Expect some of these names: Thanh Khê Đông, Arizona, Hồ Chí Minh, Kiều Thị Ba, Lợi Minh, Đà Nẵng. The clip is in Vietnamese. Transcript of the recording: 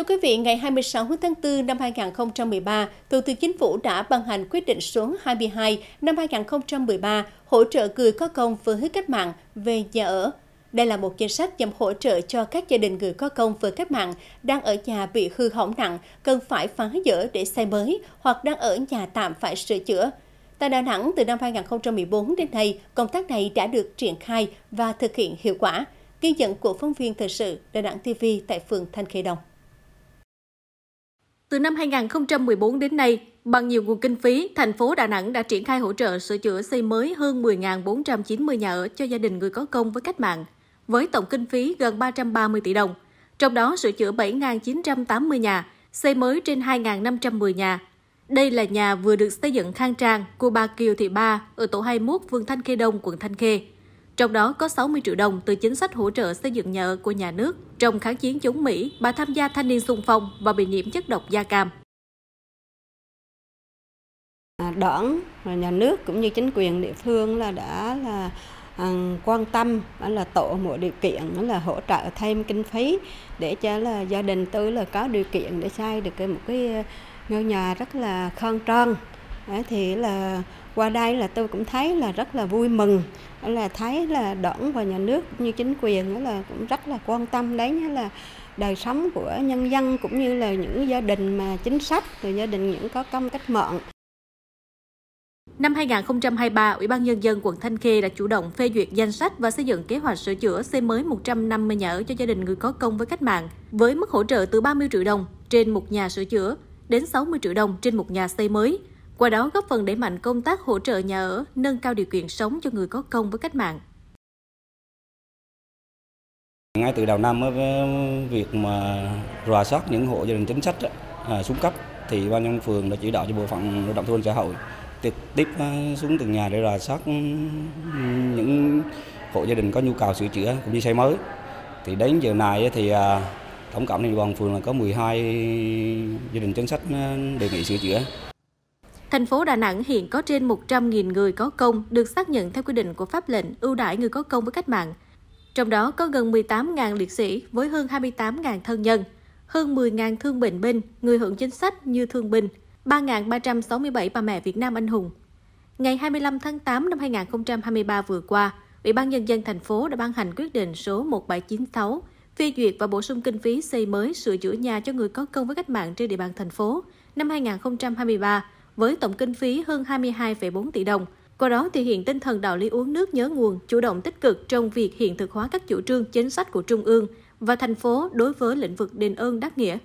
Thưa quý vị, ngày 26 tháng 4 năm 2013, Thủ tướng Chính phủ đã ban hành quyết định số 22 năm 2013 hỗ trợ người có công với cách mạng về nhà ở. Đây là một chính sách nhằm hỗ trợ cho các gia đình người có công với cách mạng đang ở nhà bị hư hỏng nặng, cần phải phá dỡ để xây mới hoặc đang ở nhà tạm phải sửa chữa. Tại Đà Nẵng, từ năm 2014 đến nay, công tác này đã được triển khai và thực hiện hiệu quả. Ghi nhận của phóng viên thời sự Đà Nẵng TV tại phường Thanh Khê Đông. Từ năm 2014 đến nay, bằng nhiều nguồn kinh phí, thành phố Đà Nẵng đã triển khai hỗ trợ sửa chữa xây mới hơn 10.490 nhà ở cho gia đình người có công với cách mạng, với tổng kinh phí gần 330 tỷ đồng. Trong đó, sửa chữa 7.980 nhà, xây mới trên 2.510 nhà. Đây là nhà vừa được xây dựng khang trang của bà Kiều Thị Ba ở tổ 21 phường Thanh Khê Đông, quận Thanh Khê. Trong đó có 60 triệu đồng từ chính sách hỗ trợ xây dựng nhà ở của nhà nước. Trong kháng chiến chống Mỹ, bà tham gia thanh niên xung phong và bị nhiễm chất độc da cam. Đảng và nhà nước cũng như chính quyền địa phương là quan tâm là tổ mọi điều kiện là hỗ trợ thêm kinh phí để cho là gia đình tôi là có điều kiện để xây được một cái ngôi nhà rất là khang trang. Thì là qua đây là tôi cũng thấy là rất là vui mừng, là thấy là Đảng và nhà nước như chính quyền là cũng rất là quan tâm đến là đời sống của nhân dân cũng như là những gia đình mà chính sách, từ gia đình những có công cách mạng. Năm 2023, Ủy ban Nhân dân quận Thanh Khê đã chủ động phê duyệt danh sách và xây dựng kế hoạch sửa chữa xây mới 150 nhà ở cho gia đình người có công với cách mạng, với mức hỗ trợ từ 30 triệu đồng trên một nhà sửa chữa đến 60 triệu đồng trên một nhà xây mới. Qua đó góp phần đẩy mạnh công tác hỗ trợ nhà ở, nâng cao điều kiện sống cho người có công với cách mạng. Ngay từ đầu năm, việc mà rà soát những hộ gia đình chính sách xuống cấp thì ban nhân phường đã chỉ đạo cho bộ phận lao động thương binh xã hội trực tiếp xuống từng nhà để rà soát những hộ gia đình có nhu cầu sửa chữa cũng như xây mới. Thì đến giờ này thì tổng cộng trên địa bàn phường là có 12 gia đình chính sách đề nghị sửa chữa. Thành phố Đà Nẵng hiện có trên 100.000 người có công được xác nhận theo quy định của pháp lệnh ưu đãi người có công với cách mạng. Trong đó có gần 18.000 liệt sĩ với hơn 28.000 thân nhân, hơn 10.000 thương bệnh binh, người hưởng chính sách như thương binh, 3.367 bà mẹ Việt Nam anh hùng. Ngày 25 tháng 8 năm 2023 vừa qua, Ủy ban Nhân dân thành phố đã ban hành quyết định số 1796 phê duyệt và bổ sung kinh phí xây mới sửa chữa nhà cho người có công với cách mạng trên địa bàn thành phố năm 2023, với tổng kinh phí hơn 22,4 tỷ đồng. Qua đó thể hiện tinh thần đạo lý uống nước nhớ nguồn, chủ động tích cực trong việc hiện thực hóa các chủ trương chính sách của Trung ương và thành phố đối với lĩnh vực đền ơn đáp nghĩa.